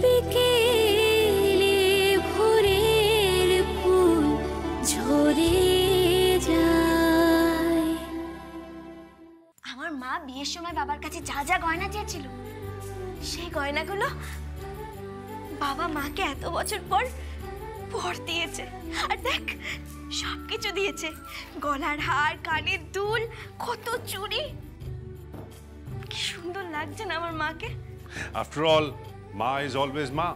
বিয়ের সময় বাবার কাছে যা যা গয়না চেয়েছিল সেই গয়নাগুলো বাবা মাকে এত বছর পর পর দিয়েছে। আর দেখ সবকিছু দিয়েছে, গলার হার, কানের দুল, কত চুড়ি। কি সুন্দর লাগছে না আমার মাকে? আফটার অল মা ইজ অলওয়েজ মা।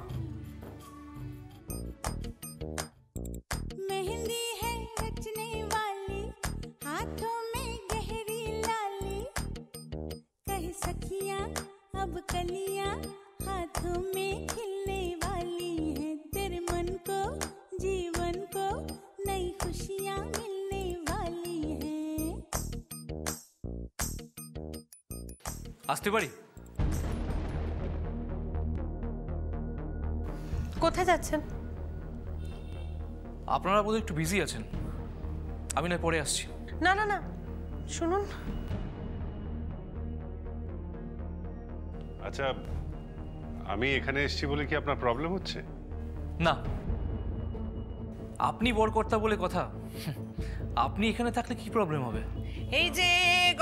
আসতে পারি? কোথায় যাচ্ছেন? আপনারা বোধহয় একটু বিজি আছেন, আমি না পরে আসছি। না না না, শুনুন। আচ্ছা, আমি এখানে এসেছি বলে কি আপনার প্রবলেম হচ্ছে? না, আপনি বরকর্তা বলে কথা, আপনি এখানে থাকলে কি প্রবলেম হবে? এই যে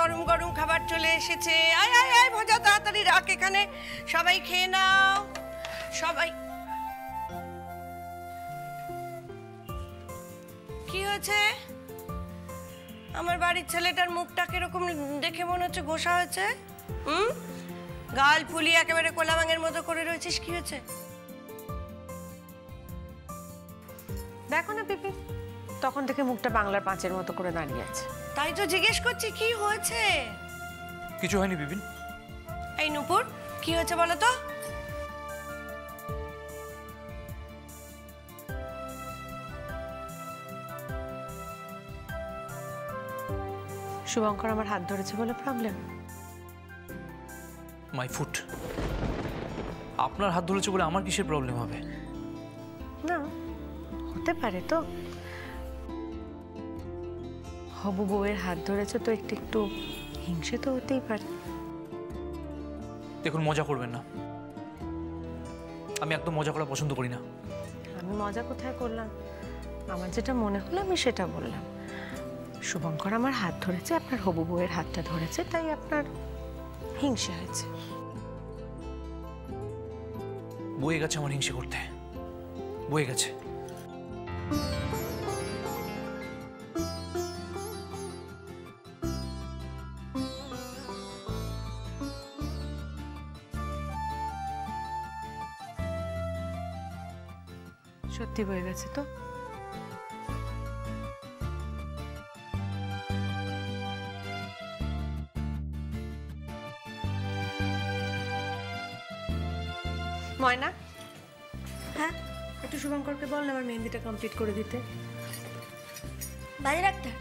গরম গরম খাবার চলে এসেছে, আয় আয় আয় ভোজা, তাড়াতাড়ি রাখ এখানে, সবাই খেয়ে নাও। সবাই কি হয়েছে? আমার বাড়ির ছেলেটার মুখটা কিরকম দেখে মনে হচ্ছে গোসা হয়েছে। গাল ফুলি একেবারে কোলাবাঙের মতো করে রয়েছিস, কি হয়েছে? দেখো না পিপি, তখন থেকে মুখটা বাংলার পাঁচের মতো করে দাঁড়িয়ে আছে। তাই তো জিজ্ঞেস করছি, কি হয়েছে? কিছু হয়নি বিপিন। এই নূপুর, কি হয়েছে বলো তো? শুভঙ্কর আমার হাত ধরেছে বলে প্রবলেম? My foot. আপনার হাত ধরেছে বলে আমার কিসের প্রবলেম হবে? না, হতে পারে তো। হবু বউয়ের হাত ধরেছে তো একটু একটু হিংসে তো হতেই পারে। দেখুন, মজা করবেন না, আমি একদম মজা করা পছন্দ করি না। আমি মজা কোথায় করলাম? আমার যেটা মনে হলো আমি সেটা বললাম। শুভঙ্কর আমার হাত ধরেছে, আপনার হবু বউয়ের হাতটা ধরেছে, তাই আপনার হিংসে হয়েছে। বয়ে গেছে আমার হিংসে করতে, বয়ে গেছে। সত্যি বয়ে গেছে তো। ময়না, হ্যাঁ একটু শুভঙ্করকে বল না আমার মেহেন্দিটা কমপ্লিট করে দিতে। বাজে ডাক্তার,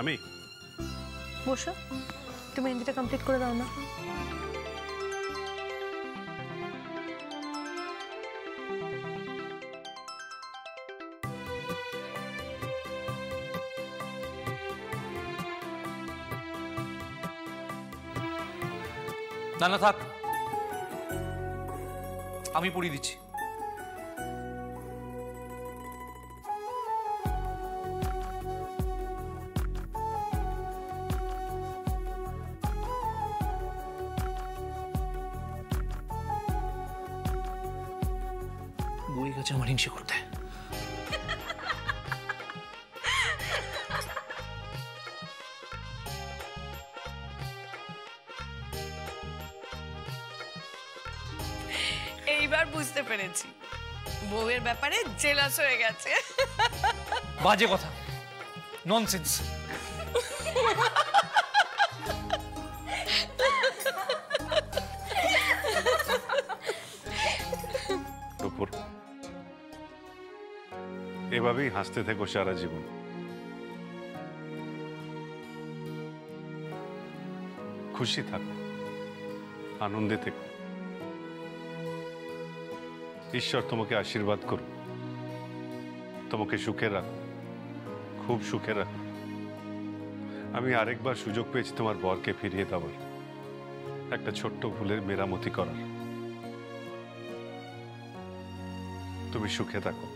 আমি বসো, তুমি মেহেন্দিটা কমপ্লিট করে দাও না। না না থাক, আমি পড়িয়ে দিচ্ছি। বই গেছে আমার হিংসে করতে। এইবার বুঝতে পেরেছি বউয়ের ব্যাপারে জেলাস হয়ে গেছে। বাজে কথা, ননসেন্স। এভাবেই হাসতে থেকো সারা জীবন। খুশি থাকো, আনন্দে থেকো, ঈশ্বর তোমাকে আশীর্বাদ করুন, তোমাকে সুখে রাখুন, খুব সুখে রাখুন। আমি আরেকবার সুযোগ পেয়েছি তোমার বরকে ফিরিয়ে দেওয়ার, একটা ছোট্ট ভুলের মেরামতি করার। তুমি সুখে থাকো।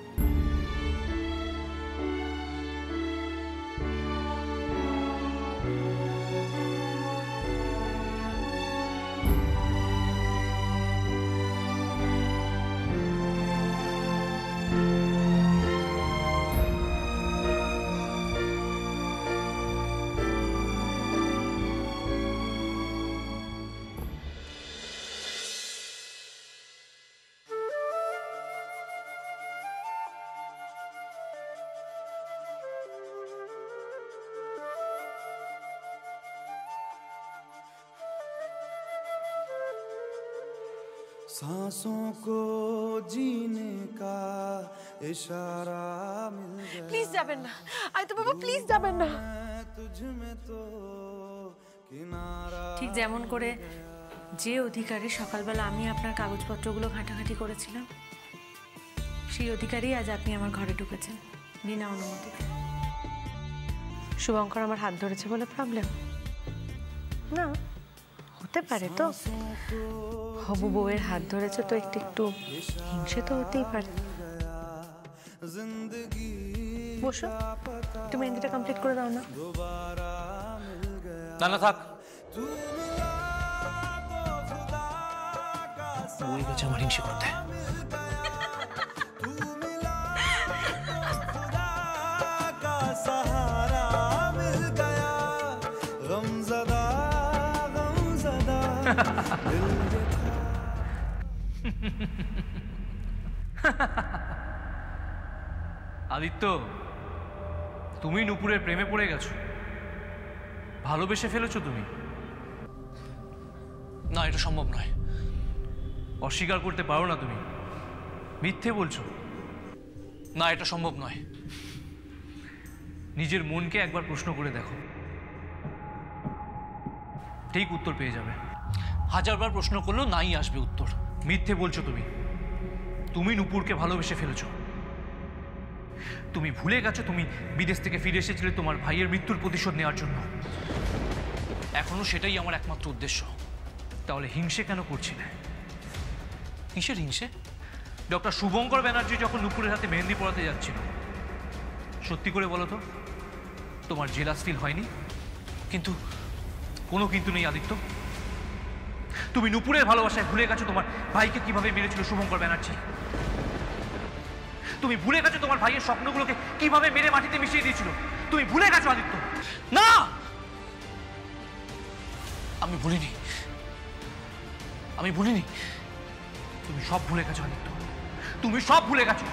सांसों को जीने का इशारा मिल जाए। प्लीज जाबन ना, आई तो बाबा प्लीज जाबन ना। तुझमें तो किनारा। ठीक যেমন করে যে অধিকারী সকালবেলা আমি আপনার কাগজপত্রগুলো ঘাটাঘাটি করেছিলাম, সেই অধিকারী আজ আপনি আমার ঘরে ঢুকেছেন বিনা অনুমতি। শুভঙ্কর আমার হাত ধরেছে বলে প্রবলেম? না, হতে পারে তো। হবু বউয়ের হাত ধরেছে তো একটু একটু হিংসে তো হতেই পারে। বসো, তুমি মেহেন্দিটা কমপ্লিট করে দাও না। না না থাক, বউয়ের কাছে আমার হিংসে করতে। আদিত্য, তুমি নুপুরের প্রেমে পড়ে গেছো, ভালোবেসে ফেলেছো তুমি। না, এটা সম্ভব নয়, অস্বীকার করতে পারো না তুমি, মিথ্যে বলছো। না, এটা সম্ভব নয়। নিজের মনকে একবার প্রশ্ন করে দেখো, ঠিক উত্তর পেয়ে যাবে। হাজারবার প্রশ্ন করলেও নাই আসবে উত্তর। মিথ্যে বলছো তুমি, তুমি নুপুরকে ভালোবেসে ফেলেছ। তুমি ভুলে গেছো তুমি বিদেশ থেকে ফিরে এসেছিলে তোমার ভাইয়ের মৃত্যুর প্রতিশোধ নেওয়ার জন্য। এখনো সেটাই আমার একমাত্র উদ্দেশ্য। তাহলে হিংসে কেন করছিলে? কিসের হিংসে? ডক্টর শুভঙ্কর ব্যানার্জি যখন নুপুরের হাতে মেহেন্দি পড়াতে যাচ্ছিল, সত্যি করে বলো তো, তোমার জেলাস ফিল হয়নি? কিন্তু কোনো কিন্তু নেই আদিত্য, তুমি নুপুরের ভালোবাসায় ভুলে গেছো তোমার ভাইকে কিভাবে মেরেছিল শুভঙ্কর ব্যানার্জি। তুমি ভুলে গেছো তোমার ভাইয়ের স্বপ্নগুলোকে কিভাবে মেরে মাটিতে মিশিয়ে দিয়েছিল। তুমি ভুলে গেছো আদিত্য। না, আমি ভুলিনি, আমি ভুলিনি। তুমি সব ভুলে গেছো আদিত্য, তুমি সব ভুলে গেছো।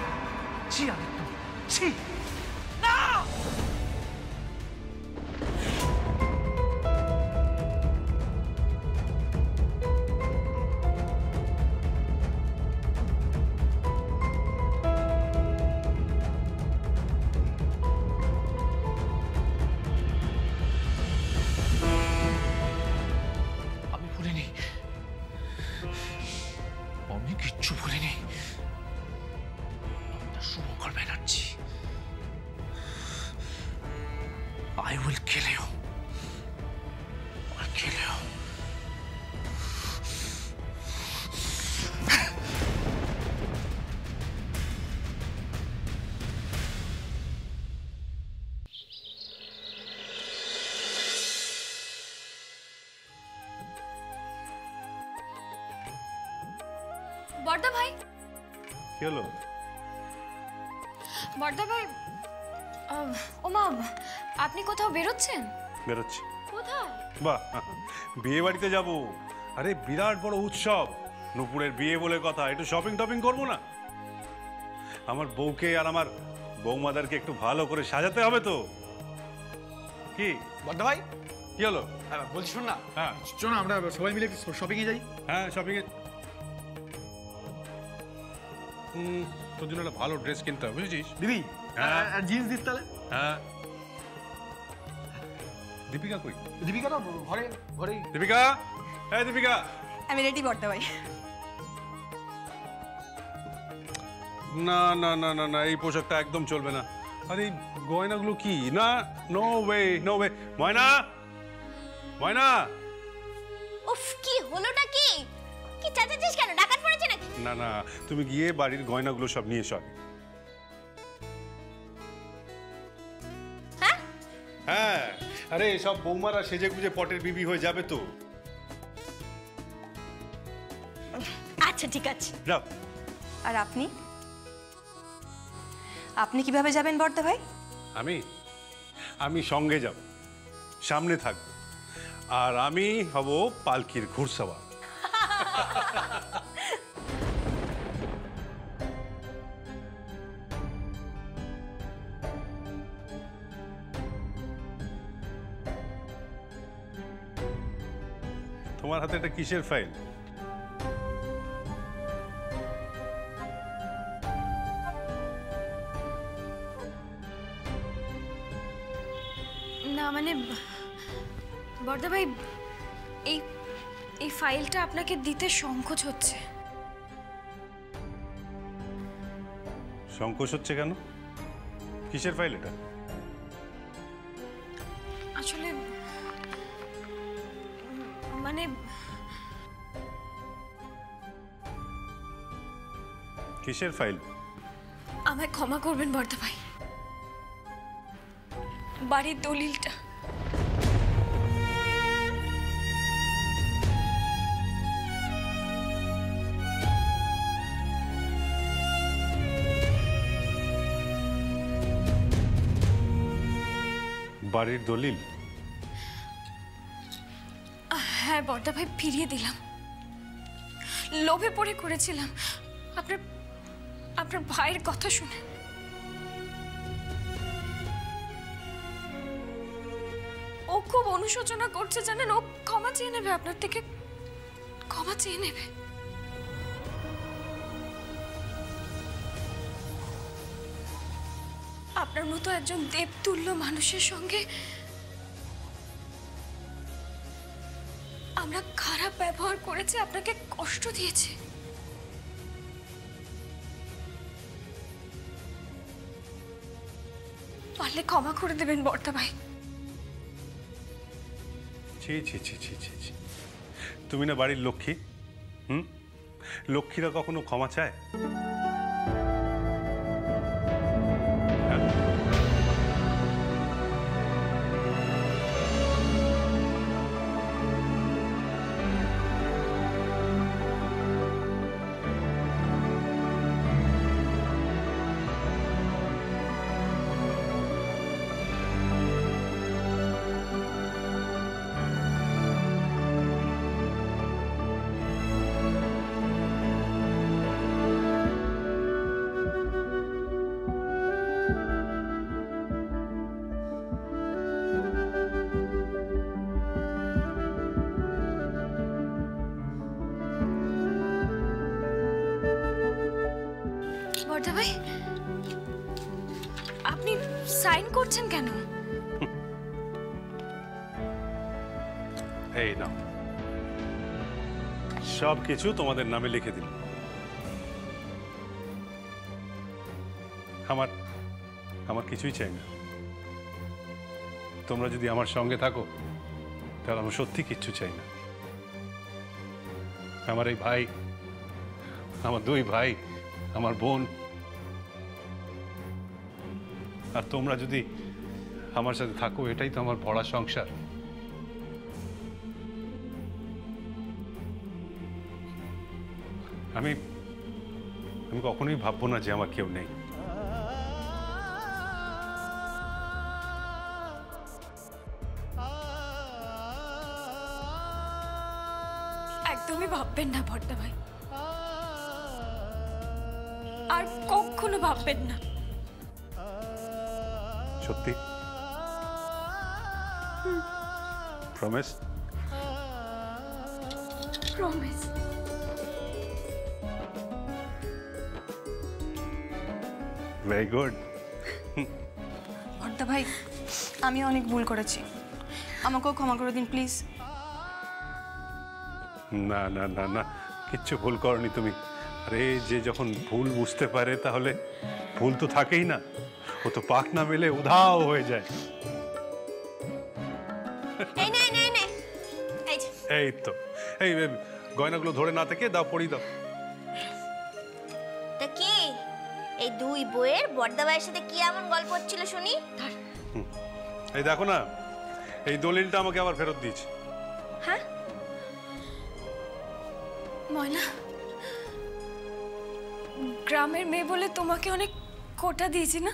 ছি আদিত্য, ছি। না, বর্দা ভাই। কি হলো বর্দা ভাই? ও মা, আপনি কোথাও বেরোচ্ছেন? বেরোচ্ছি। কোথায়? বাহ, বিয়ে বাড়িতে যাব। আরে বিরাট বড় উৎসব, নুপুরের বিয়ে বলে কথা। একটু শপিং টপিং করবো না? আমার বউকে আর আমার বৌমাদারকে একটু ভালো করে সাজাতে হবে তো। কি বর্দা ভাই, কি হলো? বলছি শোন না, হ্যাঁ শোন, আমরা সবাই মিলে শপিং এ যাই। হ্যাঁ, শপিং এ। তোর জন্য একটা ভালো ড্রেস কিনতে হবে, বুঝেছিস? দিদি জিন্স দিস তাহলে। হ্যাঁ, দীপিকা কই? দীপিকা না, ঘরে ঘরে। দীপিকা, এই দীপিকা। আমি রেডি বর্দা ভাই। না না না না না, এই পোশাকটা একদম চলবে না। আরে গয়নাগুলো কি? না, no way, no way. Moyna, Moyna. উফ, কি হলোটা কি? কি চাচাছিস কেন? ডাকাত পড়েছে নাকি? না না, তুমি গিয়ে বাড়ির গয়নাগুলো সব নিয়ে এসো। হ্যাঁ হ্যাঁ, আরে সব বৌমারা সেজে গুজে পটের বিবি হয়ে যাবে তো। আচ্ছা ঠিক আছে। আর আপনি আপনি কিভাবে যাবেন বর্দা ভাই? আমি আমি সঙ্গে যাব, সামনে থাকবো, আর আমি হব পালকির ঘুরসওয়ার। তোমার হাতে এটা কিসের ফাইল? না মানে বর্দা ভাই, এই ফাইলটা আপনাকে দিতে সংকোচ হচ্ছে। সংকোচ হচ্ছে কেন? কিসের ফাইল এটা? আসলে মানে কিসের ফাইল? আমায় ক্ষমা করবেন বর্দা ভাই, বাড়ির দলিলটা। বাড়ির দলিল? হ্যাঁ বর্দা ভাই, ফিরিয়ে দিলাম, লোভে পড়ে করেছিলাম আপনার ভাইয়ের কথা শুনে। ও খুব অনুশোচনা করছে জানেন, ও ক্ষমা চেয়ে নেবে আপনার থেকে, ক্ষমা চেয়ে নেবে। আপনার মতো একজন দেবতুল্য মানুষের সঙ্গে আমরা খারাপ ব্যবহার করেছি, আপনাকে কষ্ট দিয়েছে। পারলে ক্ষমা করে দেবেন বর্দা ভাই। ছি ছি ছি ছি ছি, তুমি না বাড়ির লক্ষ্মী? হুম, লক্ষ্মীরা কখনো ক্ষমা চায়? ভাই আপনি সাইন করছেন কেন? এই নাও, সব কিছু তোমাদের নামে লিখে দিন। আমার আমার কিছুই চাই না। তোমরা যদি আমার সঙ্গে থাকো তাহলে আমার সত্যি কিচ্ছু চাই না। আমার এই ভাই, আমার দুই ভাই, আমার বোন, আর তোমরা যদি আমার সাথে থাকো, এটাই তো আমার ভরা সংসার। আমি আমি কখনোই ভাববো না যে আমার কেউ নেই। একদমই ভাববেন না বর্দা ভাই, আর কখনো ভাববেন না। সত্যি? প্রমিস? প্রমিস। Very good. বর্দা ভাই, আমি অনেক ভুল করেছি, আমাকেও ক্ষমা করে দিন প্লিজ। না না না না, কিচ্ছু ভুল করনি তুমি। আরে যে যখন ভুল বুঝতে পারে তাহলে फूल तो थाके ही ना, वो तो पाक ना मिले उधाव हो जाए। नहीं तो गयना गुलो धोरे ना थेके दाओ पड़ी दाओ। ता कि ए दुई बोएर बड़दा भाईर साथे कि एमन गल्प हच्छिलो शुनी। ए देखो ना ए दलिलटा आमाके आबार फेरत दिएछे। हाँ ময়না গ্রামের মেয়ে বলে তোমাকে অনেক কোটা দিয়েছি না?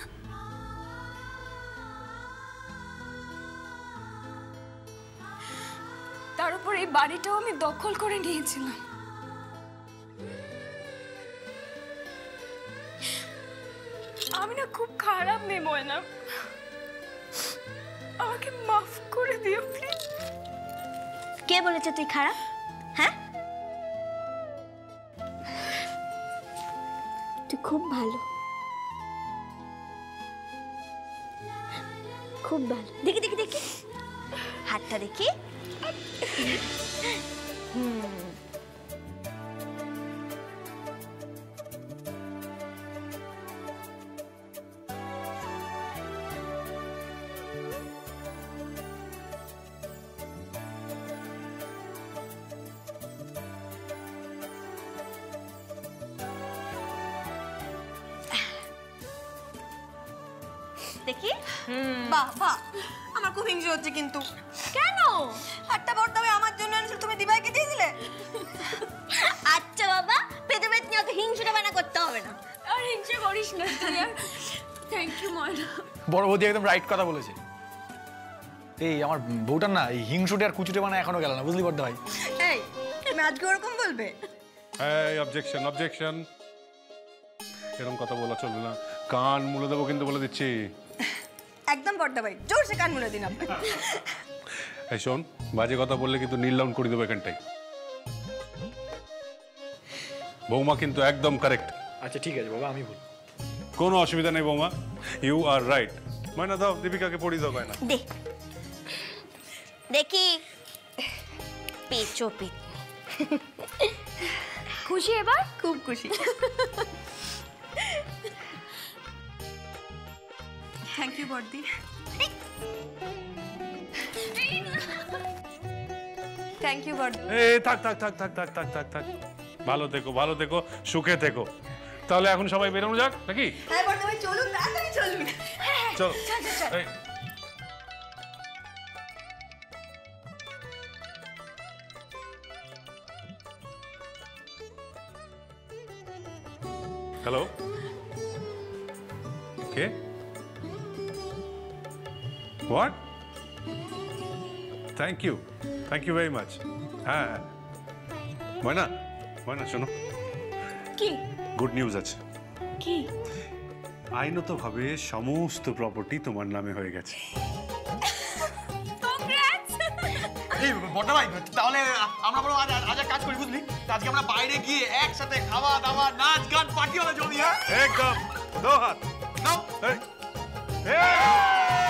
তার উপর এই বাড়িটাও আমি দখল করে নিয়েছিলাম। আমি না খুব খারাপ মেয়ে ময়না, আমাকে মাফ করে দিও প্লিজ। কে বলেছে তুই খারাপ? হ্যাঁ খুব ভালো, খুব ভালো। দেখি দেখি দেখি হাতটা দেখি। দেখি বাবা আমার খুব হিংসে হচ্ছে। কিন্তু কেন একটা বড় দামে আমার জন্য এনেছিল, তুমি দিবাইকে দিয়ে দিলে। আচ্ছা বাবা পেটে পেট নিয়ে ওকে হিংসেটা বানা করতে হবে না। আর হিংসে করিস না তুই। থ্যাংক ইউ ময়না, বড় বৌদি একদম রাইট কথা বলেছে। এই আমার বউটার না এই হিংসুটে আর কুচুটে বানা এখনো গেল না, বুঝলি বড় ভাই। এই তুমি আজকে ওরকম বলবে? এই অবজেকশন অবজেকশন, এরকম কথা বলা চলবে না, কান মুলে দেবো কিন্তু বলে দিচ্ছি। একদম বড়দা ভাই জোর সে কান মুলে দিন আপনি। এই শোন বাজে কথা বললে কিন্তু নীল ডাউন করে দেবো এখানটাই। বৌমা কিন্তু একদম কারেক্ট। আচ্ছা ঠিক আছে বাবা আমি বল, কোনো অসুবিধা নেই বৌমা, ইউ আর রাইট। ময়না দাও দীপিকাকে পড়ি দাও। ময়না দে দেখি পেচো পেট। খুশি এবার? খুব খুশি। Thank you, Bodhi. Thank you, Bodhi. Hey, thak. ভালো থেকো, সুখে থেকো। তাহলে এখন সবাই বেরোনো যাক নাকি? হ্যাঁ Bodhi ভাই চলুন, তাড়াতাড়ি চলুন। চলো। হ্যালো কে? What? Thank you very much. হ্যাঁ ময়না ময়না শোনো কি গুড নিউজ আছে। কি? আইনতভাবে সমস্ত প্রপার্টি তোমার নামে হয়ে গেছে। তাহলে আমরা বড় আজ কাজ করি বুঝলি, আজকে আমরা বাইরে গিয়ে একসাথে খাওয়া দাওয়া নাচ গান পার্টি হলে জমি। হ্যাঁ একদম।